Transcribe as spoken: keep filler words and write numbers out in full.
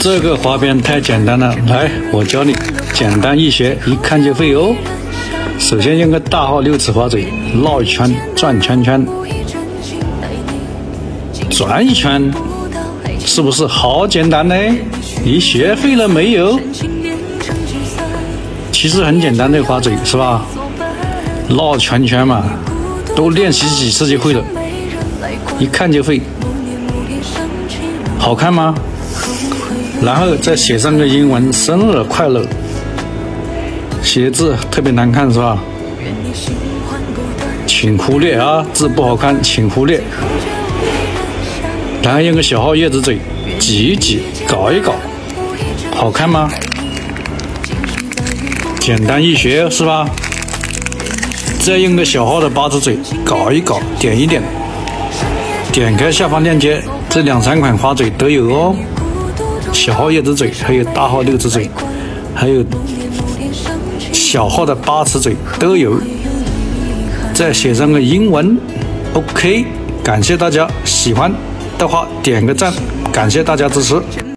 这个滑边太简单了，来，我教你，简单易学，一看就会哦。首先用个大号六尺滑嘴绕一圈，转圈圈，转一圈，是不是好简单呢？你学会了没有？其实很简单的滑嘴是吧？绕圈圈嘛，多练习几次就会了，一看就会。好看吗？ 然后再写上个英文“生日快乐”，写字特别难看是吧？请忽略啊，字不好看，请忽略。然后用个小号叶子嘴挤一挤，搞一搞，好看吗？简单易学是吧？再用个小号的八字嘴搞一搞，点一点。点开下方链接，这两三款花嘴都有哦。 小号叶子嘴，还有大号六尺嘴，还有小号的八尺嘴都有。再写上个英文 ，OK。感谢大家喜欢的话点个赞，感谢大家支持。